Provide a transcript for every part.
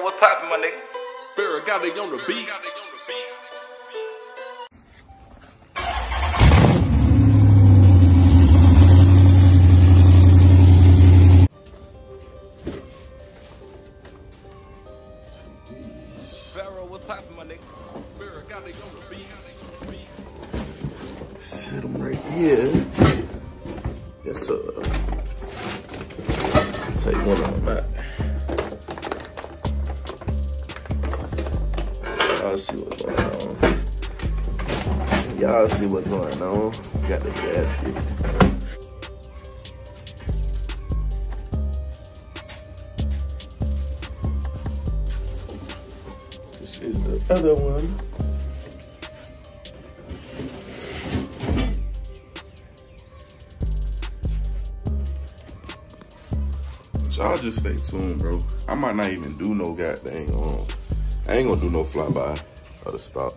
Pharaoh, what's poppin', my nigga? Pharaoh got it on the beat. Pharaoh, what's poppin', my nigga? Pharaoh got it on the beat. Set him right here. Yes, sir. I'll take one on that. Y'all see what's going on. Y'all see what's going on. Got the gasket. This is the other one. Y'all just stay tuned, bro. I might not even do no goddamn I ain't gonna do no flyby of the stock.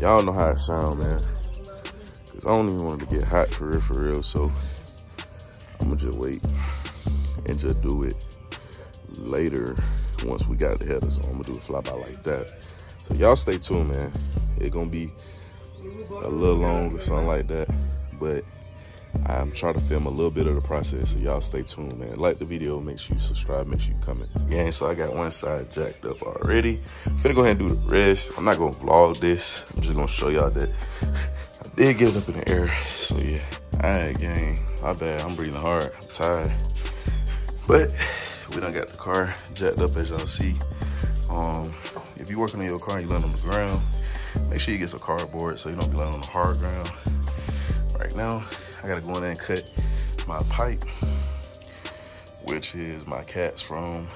Y'all know how it sound, man. Cause I don't even want to get hot for real. So I'ma just wait and just do it later once we got the headers on. I'ma do a flyby like that. So y'all stay tuned, man. It gonna be a little long or something like that. But I'm trying to film a little bit of the process. So y'all stay tuned, man. Like the video, make sure you subscribe, make sure you comment. Yeah, so I got one side jacked up already. I'm finna go ahead and do the rest. I'm not gonna vlog this. I'm just gonna show y'all that I did get it up in the air. So yeah. Alright, gang. My bad. I'm breathing hard. I'm tired. But we done got the car jacked up, as y'all see. If you're working on your car and you land on the ground, make sure you get some cardboard so you don't be landing on the hard ground. Right now, I gotta go in there and cut my pipe, which is my cat's from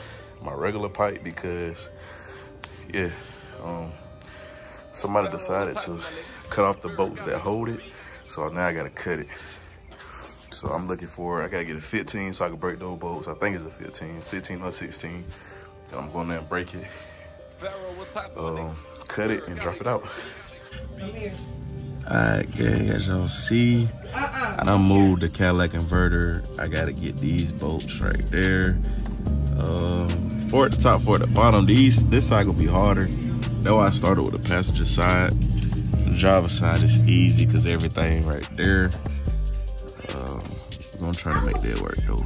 my regular pipe because, yeah, somebody decided to cut off the bolts that hold it, so now I gotta cut it. So I'm looking for, I gotta get a 15 so I can break those bolts. I think it's a 15 or 16. Then I'm going there and break it, cut it, and drop it out. Alright, gang, as y'all see, I done moved the Cadillac inverter. I gotta get these bolts right there. Four at the top, four at the bottom. This side gonna be harder. Though I started with the passenger side. The driver's side is easy because everything right there. We're gonna try to make that work though.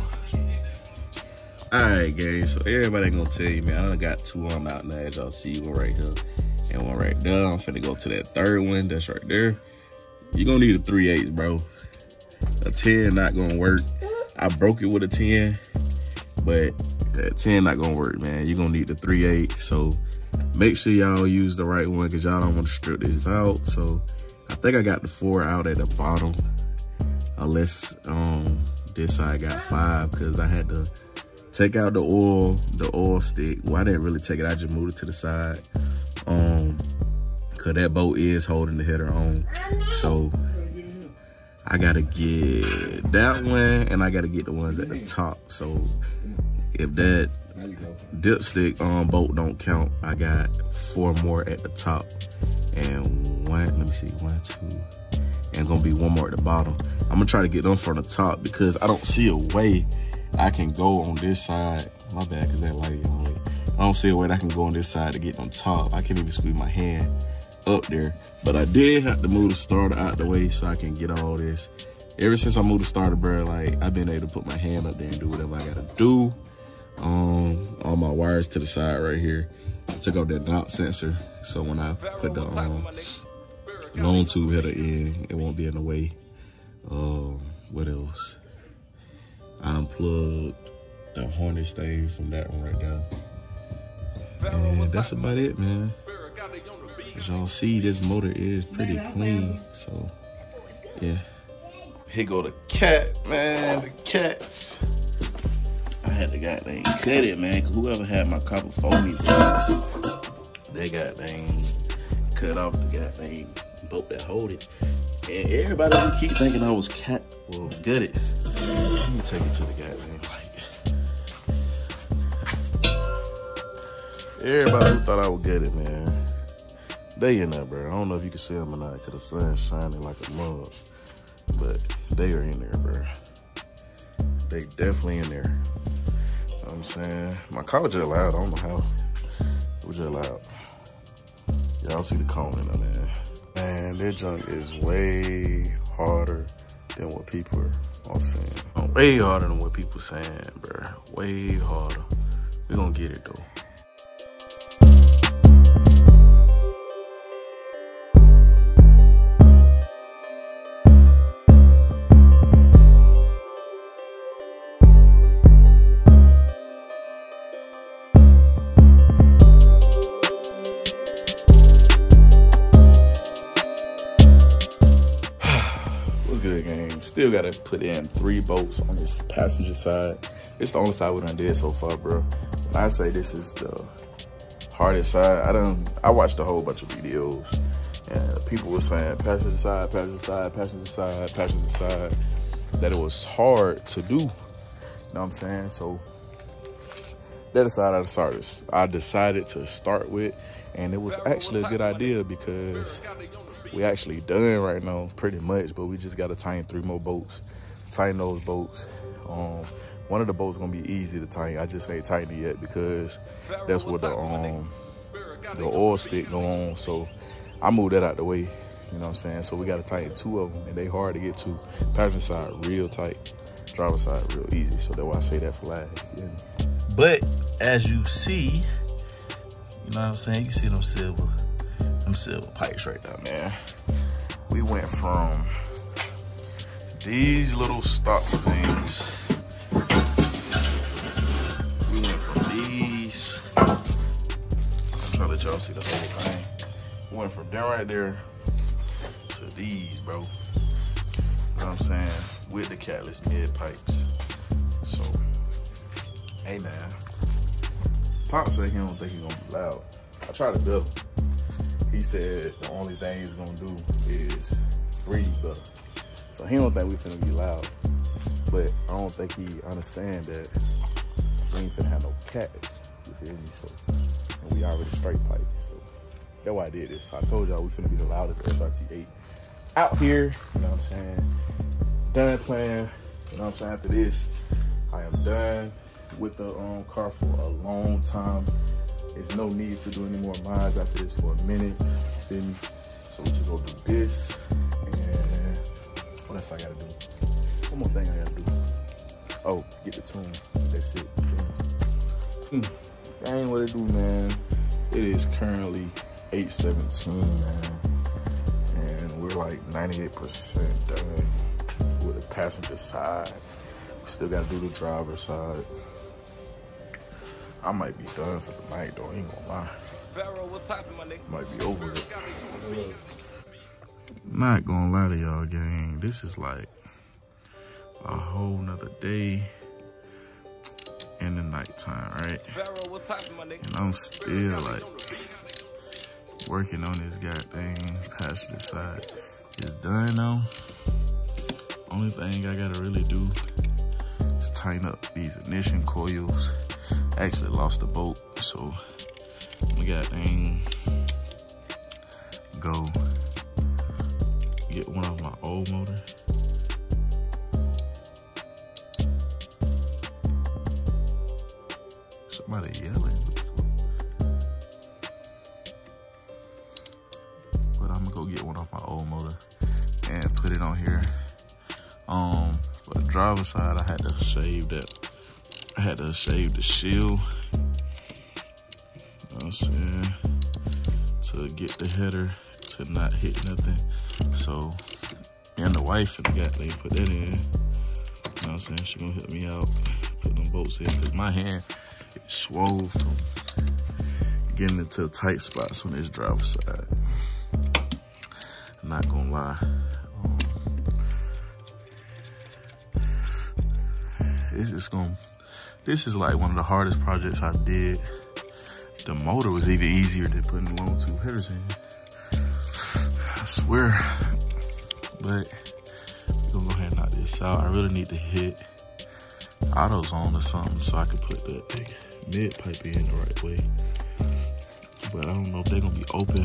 Alright, gang, so everybody ain't gonna tell you, man, I done got two on out now, as y'all see, one right here and one right there. I'm finna go to that third one that's right there. You're gonna need a 3/8, bro. A 10 not gonna work. I broke it with a 10, but that 10 not gonna work, man. You're gonna need the 3/8. So make sure y'all use the right one because y'all don't want to strip this out. So I think I got the 4 out at the bottom. Unless this side got 5 because I had to take out the oil stick. Well, I didn't really take it. I just moved it to the side. Cause that bolt is holding the header on. So I gotta get that one and I gotta get the ones at the top. So if that dipstick bolt don't count, I got 4 more at the top and one, let me see, 1, 2, and gonna be 1 more at the bottom. I'm gonna try to get them from the top because I don't see a way I can go on this side. My bad, cause that light on it. I don't see a way that I can go on this side to get on top. I can't even squeeze my hand up there. But I did have to move the starter out the way so I can get all this. Ever since I moved the starter, bro, like, I've been able to put my hand up there and do whatever I gotta do. All my wires to the side right here. I took out that knob sensor. So when I put the long tube header in, it won't be in the way. What else? I unplugged the harness thing from that one right there. And that's about it, man. As y'all see, this motor is pretty clean, so yeah. Here go the cat, man. The cats. I had to goddamn cut it, man. Cause whoever had my copper phony, they goddamn cut off the goddamn bolt that hold it. And everybody would keep thinking I was cat. Well, gut it. Let me take it to the goddamn light. Everybody who thought I would get it, man, they in there, bro. I don't know if you can see them or not, because the sun's shining like a mug. But they are in there, bro. They definitely in there. You know what I'm saying? My car just loud. I don't know how. Which are loud. Y'all see the cone in there. Man, that junk is way harder than what people are saying. Way harder than what people saying, bro. Way harder. We gonna get it though. Still gotta put in 3 bolts on this passenger side. It's the only side we done did so far, bro. When I say this is the hardest side, I watched a whole bunch of videos and people were saying passenger side, passenger side, passenger side, passenger side, that it was hard to do. You know what I'm saying? So that's the side I decided to start with, and it was actually a good idea because we actually done right now, pretty much, but we just gotta tighten 3 more bolts. Tighten those bolts. One of the bolts gonna be easy to tighten. I just ain't tightened it yet because that's where the oil stick go on. So I moved that out the way. You know what I'm saying? So we gotta tighten 2 of them, and they hard to get to. Passenger side real tight, driver side real easy. So that's why I say that for last. Yeah. But as you see, you know what I'm saying? You see them silver pipes right now, man. We went from these little stock things. We went from these. I'm trying to let y'all see the whole thing. We went from down right there to these, bro. You know what I'm saying? With the Catalyst mid pipes. So, hey, man. Pop said he don't think he's gonna be loud. I tried to build him. He said the only thing he's gonna do is breathe better. So he don't think we finna be loud. But I don't think he understand that we ain't finna have no cats. You feel me? So, and we already straight pipes. So that's why I did this. I told y'all we finna be the loudest SRT8 out here. You know what I'm saying? Done playing. You know what I'm saying? After this, I am done with the car for a long time. There's no need to do any more mods after this for a minute, you feel me? So we just go do this, and what else I gotta do? One more thing I gotta do. Oh, get the tune, that's it, you feel me? That ain't what it do, man. It is currently 8:17, man, and we're like 98% done with the passenger side. We still gotta do the driver side. I might be done for the night though, I ain't gonna lie. Might be over it. Not gonna lie to y'all, gang. This is like a whole nother day in the nighttime, right? And I'm still like working on this goddamn passenger side. It's done now. Only thing I gotta really do is tighten up these ignition coils. Actually lost the bolt, so we got go get one of my old motor. Somebody yelling, but I'm gonna go get one off my old motor and put it on here. For the driver's side, I had to shave that. I had to shave the shield, you know what I'm saying, to get the header to not hit nothing. So, and the wife and the guy, they put that in, you know what I'm saying, she gonna help me out, put them bolts in, because my hand, it swole from getting into tight spots on this driver's side. I'm not gonna lie. It's just gonna... This is like one of the hardest projects I did. The motor was even easier than putting long tube headers in. I swear. But we're gonna go ahead and knock this out. I really need to hit AutoZone or something so I can put the mid pipe in the right way. But I don't know if they're gonna be open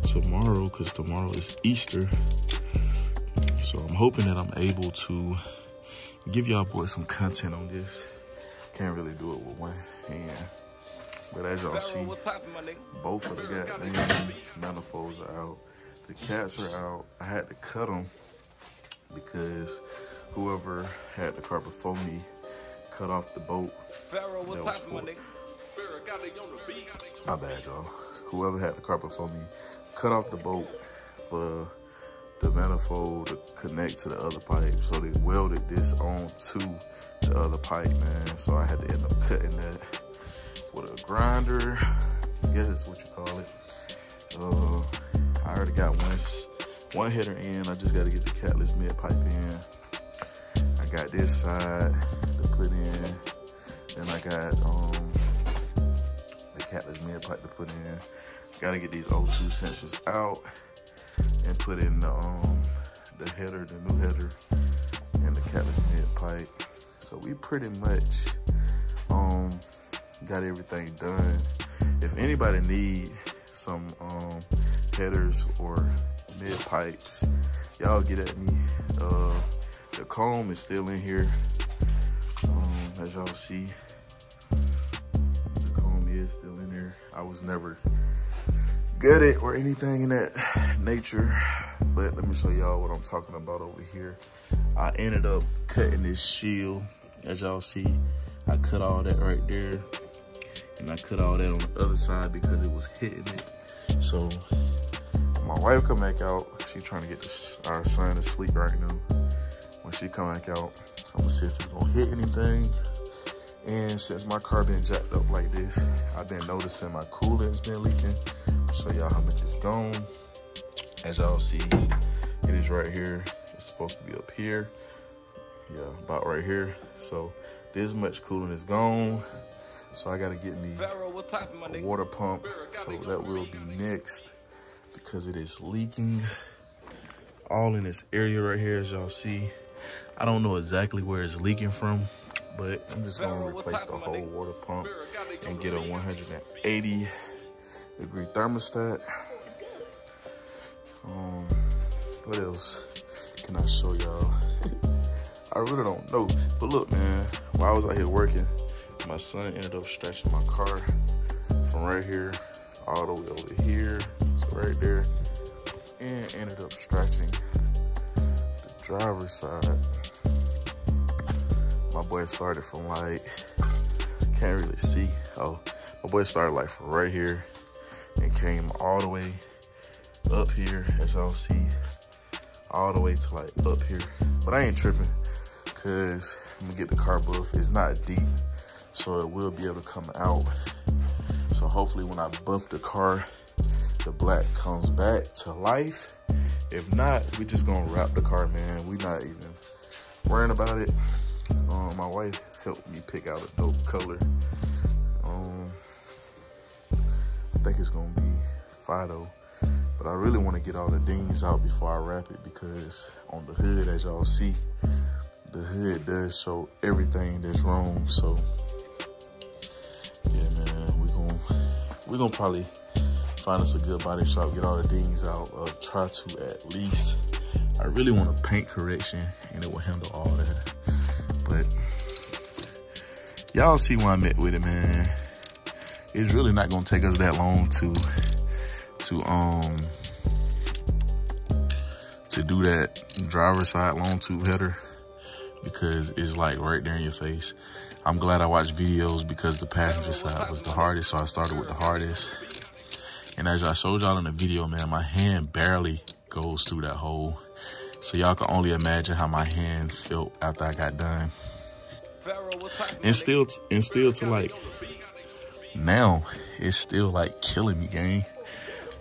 tomorrow because tomorrow is Easter. So I'm hoping that I'm able to give y'all boys some content on this. Can't really do it with one hand. But as y'all see, both of the goddamn manifolds are out. The cats are out. I had to cut them because whoever had the car before me cut off the bolt. My bad, y'all. Whoever had the car before me cut off the bolt for the manifold to connect to the other pipe. So they welded this on to the other pipe, man. So I had to end up cutting that with a grinder. Yeah, that's what you call it. I already got one header in. I just got to get the catless mid pipe in. I got this side to put in. Then I got the catless mid pipe to put in. Got to get these O2 sensors out and put in the header, the new header, and the catless mid pipe. So we pretty much got everything done. If anybody need some headers or mid pipes, y'all get at me. The comb is still in here, as y'all see. The comb is still in there. I was never good at or anything in that nature, but let me show y'all what I'm talking about over here. I ended up cutting this shield, as y'all see. I cut all that right there, and I cut all that on the other side because it was hitting it. So my wife come back out. She trying to get our son to sleep right now. When she come back out, I'm gonna see if it's gonna hit anything. And since my car been jacked up like this, I've been noticing my coolant's been leaking. I'll show y'all how much it's gone. As y'all see, it is right here. It's supposed to be up here. Yeah, about right here. So this much coolant is gone. So I gotta get me a water pump. So that will be next, because it is leaking all in this area right here, as y'all see. I don't know exactly where it's leaking from, but I'm just gonna replace the whole water pump and get a 180 degree thermostat. What else can I show y'all? I really don't know, but look, man, while I was out here working, my son ended up stretching my car from right here all the way over here, so right there, and ended up stretching the driver's side. My boy started from like, can't really see. Oh, my boy started like from right here and came all the way up here, as y'all see, all the way to like up here. But I ain't tripping, because I'm gonna get the car buff. It's not deep, so it will be able to come out. So hopefully when I buff the car, the black comes back to life. If not, we just gonna wrap the car, man. We not even worrying about it. My wife helped me pick out a dope color. I think it's gonna be Fido, but I really wanna get all the dings out before I wrap it, because on the hood, as y'all see, the hood does show everything that's wrong. So yeah, man, we're gonna probably find us a good body shop, get all the dings out, try to at least. I really want a paint correction, and it will handle all that. But y'all see where I'm at with it, man. It's really not gonna take us that long to do that driver's side long tube header, because it's like right there in your face. I'm glad I watched videos, because the passenger side was the hardest, so I started with the hardest. And as I showed y'all in the video, man, my hand barely goes through that hole. So y'all can only imagine how my hand felt after I got done. And still to like now, it's still like killing me, gang.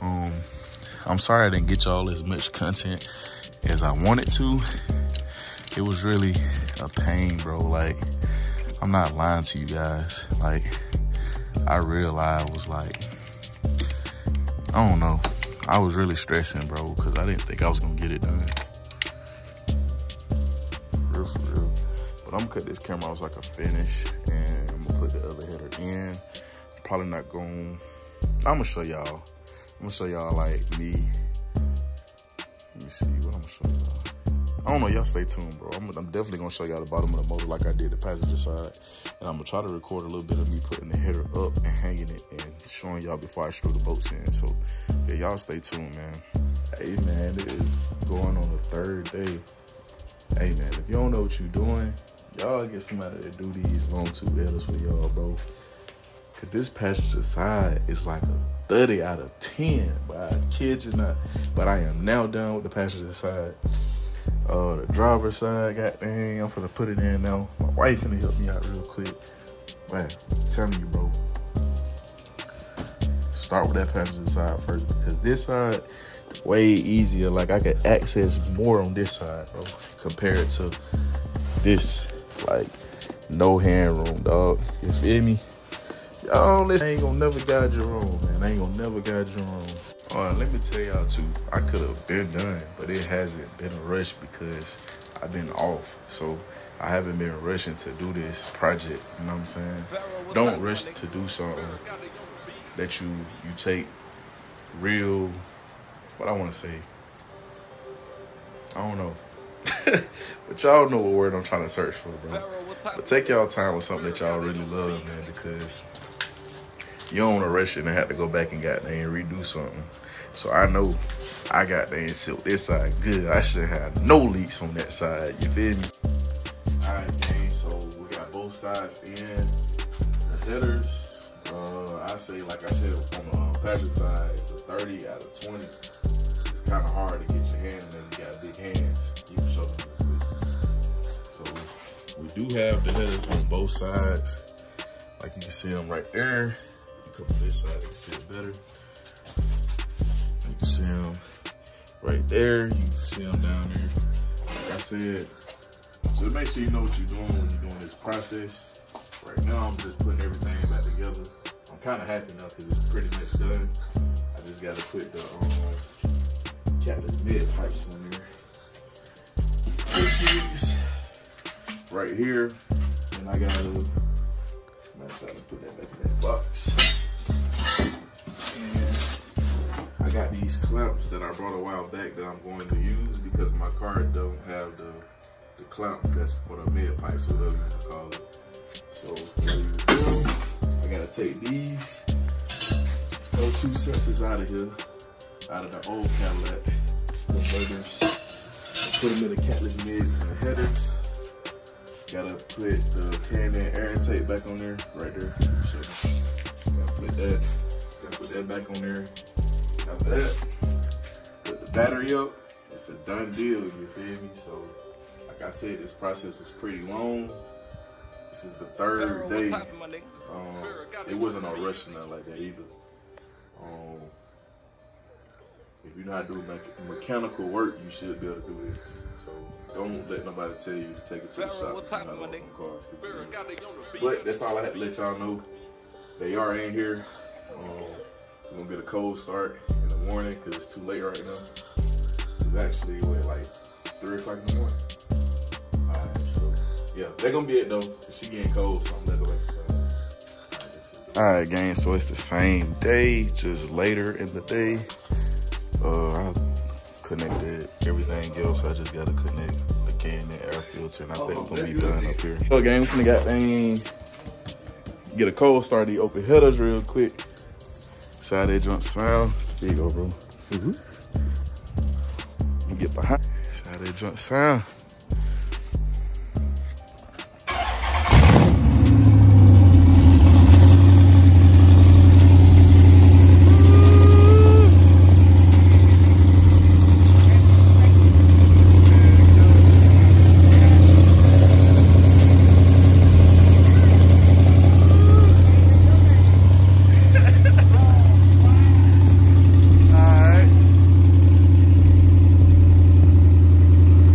I'm sorry I didn't get y'all as much content as I wanted to. It was really a pain, bro. Like, I'm not lying to you guys. Like, I realized I was like, I don't know. I was really stressing, bro, because I didn't think I was going to get it done. Real for real. But I'm going to cut this camera off so I can finish, and I'm going to put the other header in. Probably not going to. I'm going to show y'all, like, me. Let me see what I'm going to show y'all. I don't know, y'all stay tuned, bro. I'm definitely gonna show y'all the bottom of the motor like I did the passenger side. And I'm gonna try to record a little bit of me putting the header up and bringing it and showing y'all before I throw the boats in. So yeah, y'all stay tuned, man. Hey man, it is going on the third day. Hey man, if you don't know what you're doing, y'all get somebody to do these long tube headers for y'all, bro. Cause this passenger side is like a 30 out of 10, but I kid you not. But I am now done with the passenger side. The driver's side, goddamn, I'm finna put it in now. My wife finna help me out real quick. Man, I'm telling you, bro. Start with that passenger side first, because this side, way easier. Like, I can access more on this side, bro, compared to this, like, no hand room, dog. You feel me? Y'all, this ain't gonna never guide your own, man. I ain't gonna never guide your own. All right, let me tell y'all too, I could have been done, but it hasn't been a rush because I've been off. So I haven't been rushing to do this project, you know what I'm saying? Don't rush to do something that you take real, what I want to say, I don't know. But y'all know what word I'm trying to search for, bro. But take y'all time with something that y'all really love, man, because you don't want to rush it and have to go back and goddamn redo something. So I know I goddamn silk this side good. I should have no leaks on that side. You feel me? All right, gang. So we got both sides in. The headers, I say, like I said, on the passenger side, it's a 30 out of 20. It's kind of hard to get your hand in there. You got big hands. You show them. So we do have the headers on both sides. Like you can see them right there. Come on this side, you can see it better. You can see them right there. You can see them down there. Like I said, so make sure you know what you're doing when you're doing this process. Right now, I'm just putting everything back together. I'm kind of happy now because it's pretty much done. I just got to put the catalyst mid pipes in there, which is right here. And I got to put that back in that box. I got these clamps that I brought a while back that I'm going to use because my car don't have the clamp that's for the mid pipes, so whatever you want to call it. So there you go. I gotta take these O2 sensors out of here, out of the old Cadillac converters, put them in the catalyst mids and the headers. Gotta put the can and air tape back on there, right there. So gotta put that back on there. After that, put the battery up. It's a done deal, you feel me? So, like I said, this process was pretty long. This is the third day. It wasn't no rush or nothing like that either. If you're not doing mechanical work, you should be able to do this. So don't let nobody tell you to take it to the shop. Cars, but that's all I had to let y'all know. They are in here. We're going to get a cold start in the morning because it's too late right now. It's actually, what, like 3 o'clock in the morning? All right, so yeah, they're going to be it, though. She getting cold, so I'm going to go back. All right, gang, so it's the same day, just later in the day. I connected everything else. I just gotta connect the can and air filter, and I think we're gonna be done up here. So, gang, we finna get a cold start of the open headers real quick. See how they jump sound. There you go, bro. We get behind. See how they jump sound.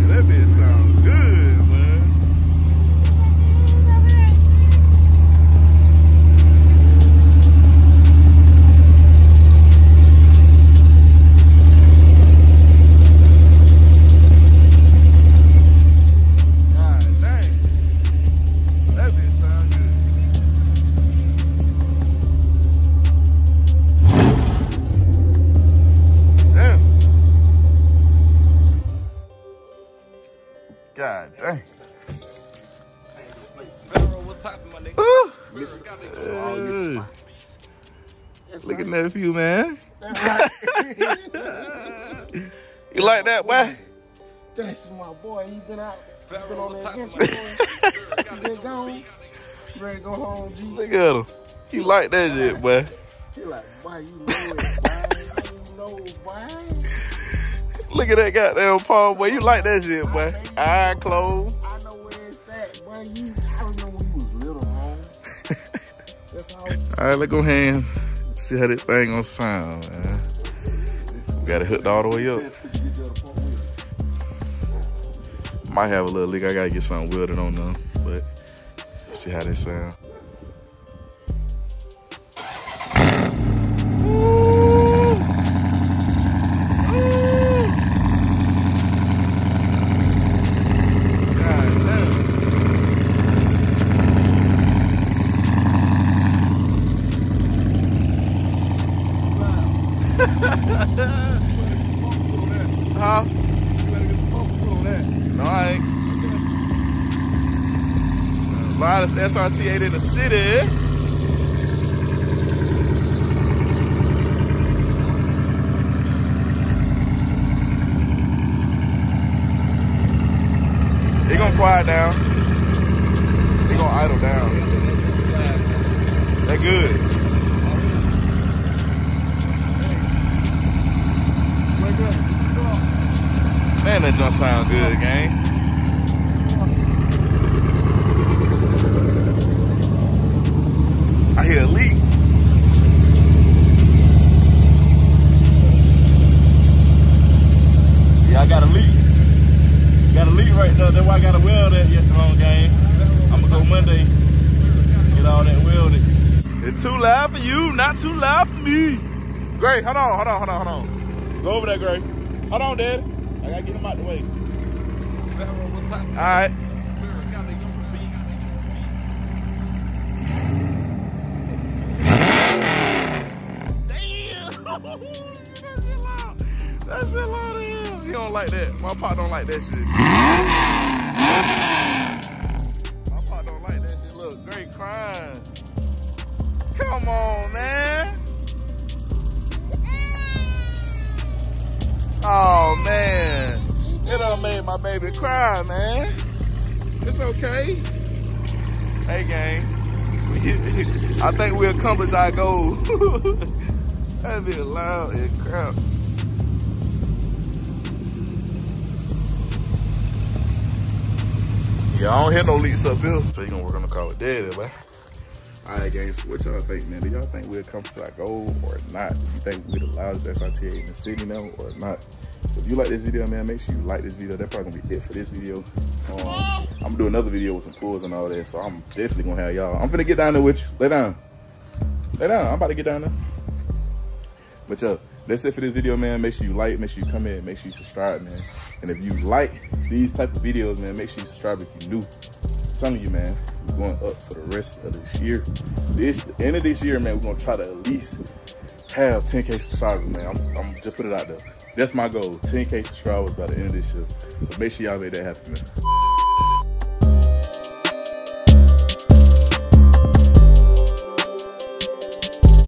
That bitch Look at nephew, man. That's right. You like that, boy? That's my boy. He been out. He's been on that adventure, boy. He been gone. Ready to go home, G. Look at him. He like that shit, boy. He like, boy, you know it, boy. You know it, boy. Look at that goddamn paw, boy. You like that shit, boy. Eye closed. I know where it's at, boy. I remember when you was little, man. That's all. All right, let's go ahead. See how this thing gonna sound, man. We got it hooked all the way up. Might have a little leak. I gotta get something welded on them, but see how they sound. Huh? You better get some pump on that. No, I ain't. A lot of SRT 8 in the city. They gonna quiet down. They gonna idle down. That good. Man, that don't sound good, gang. I hear a leak. Yeah, I got a leak. Got a leak right there. That's why I got to weld that yesterday, gang. I'm gonna go Monday. Get all that welded. It's too loud for you, not too loud for me. Gray, hold on. Go over there, Gray. Hold on, Daddy. I gotta get him out the way. Alright. Damn! That shit loud as hell. He don't like that. My pop don't like that shit. My pop don't like that shit. Look, Great crying. Come on, man. Oh man, it done made my baby cry, man. It's okay. Hey gang, I think we accomplished our goal. That be loud and crap. Yeah, I don't hear no leaks up here. So you gonna work on the car with Daddy, man. Alright gang, so what y'all think, man? Do y'all think we'll come to our goal or not? Do you think we're the loudest SRT8 in the city now or not? So if you like this video, man, make sure you like this video. That's probably gonna be it for this video. I'm gonna do another video with some pulls and all that, so I'm definitely gonna have y'all. I'm finna get down there with you. Lay down. Lay down. I'm about to get down there. But yo, that's it for this video, man. Make sure you like, make sure you comment, make sure you subscribe, man. And if you like these type of videos, man, make sure you subscribe if you're new. Some of you, man, we're going up for the rest of this year. The end of this year, man, we're going to try to at least have 10K subscribers, man. I'm just putting it out there. That's my goal, 10K subscribers by the end of this year. So make sure y'all make that happen, man.